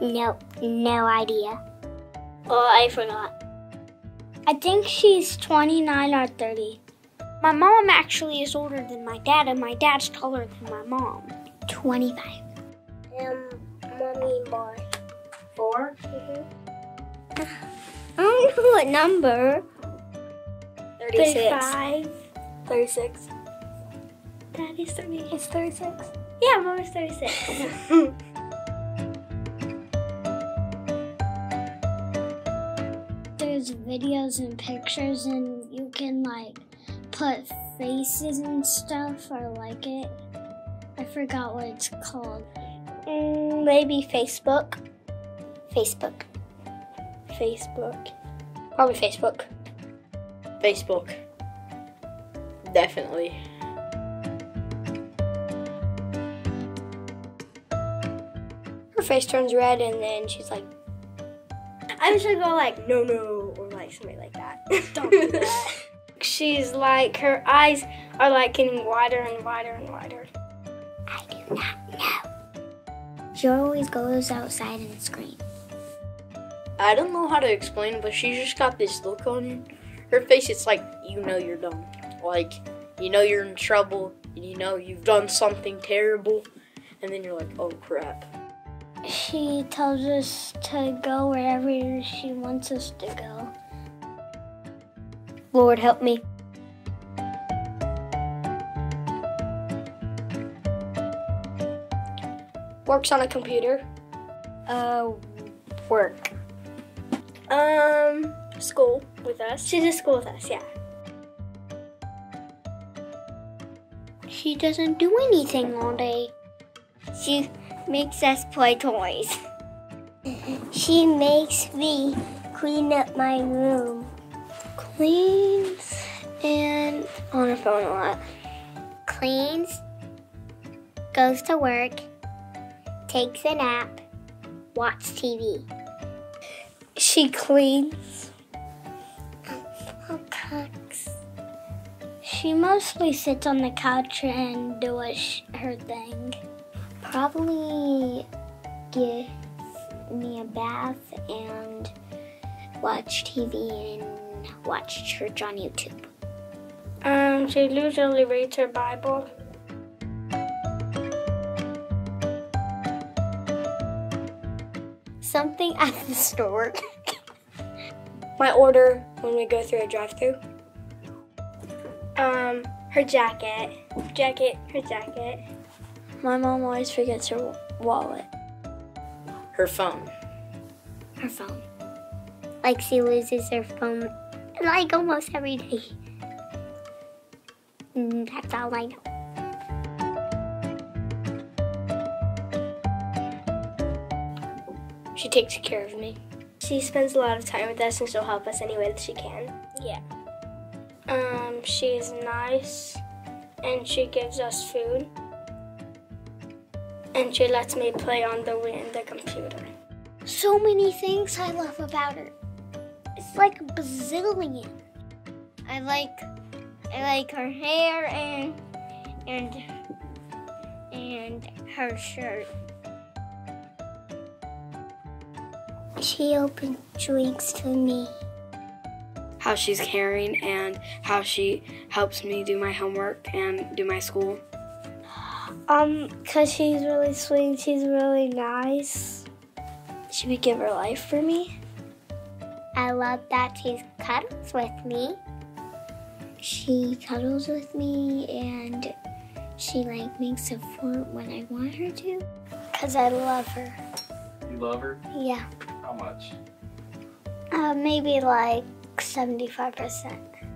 Nope, no idea. Oh, I forgot. I think she's 29 or 30. My mom actually is older than my dad, and my dad's taller than my mom. 25. Mommy more. 4? Mm-hmm. I don't know what number. 36. 35. 36. Dad is 36. It's 36. Yeah, mom is 36. There's videos and pictures, and you can like put faces and stuff. I like it. I forgot what it's called. Maybe Facebook. Facebook. Facebook. Probably Facebook. Facebook. Definitely. Her face turns red, and then she's like, I was gonna go like, no, or like something like that. Don't do that. She's like, her eyes are like getting wider and wider and wider. I do not know. She always goes outside and screams. I don't know how to explain, but she's just got this look on her face. It's like, you know you're dumb. Like, you know you're in trouble. You know you've done something terrible. And then you're like, oh crap. She tells us to go wherever she wants us to go. Lord, help me. Works on a computer. Work. School with us. She's at school with us, yeah. She doesn't do anything all day. She makes us play toys. She makes me clean up my room. Cleans and on her phone a lot. Cleans, goes to work, takes a nap, watches TV. She cleans, cooks. She mostly sits on the couch and does her thing. Probably give me a bath and watch TV and watch church on YouTube. She usually reads her Bible. Something at the store. My order when we go through a drive-thru. Her jacket. Her jacket. My mom always forgets her wallet. Her phone. Like, she loses her phone, like, almost every day. And that's all I know. She takes care of me. She spends a lot of time with us, and she'll help us any way that she can. Yeah. She's nice, and she gives us food. And she lets me play on the computer. So many things I love about her. It's like a bazillion. I like her hair and her shirt. She opens drinks for me. How she's caring and how she helps me do my homework and do my school. 'Cause she's really sweet, she's really nice. She would give her life for me. I love that she cuddles with me. She cuddles with me, and she like makes a fort when I want her to. 'Cause I love her. You love her? Yeah. How much? Maybe like 75%.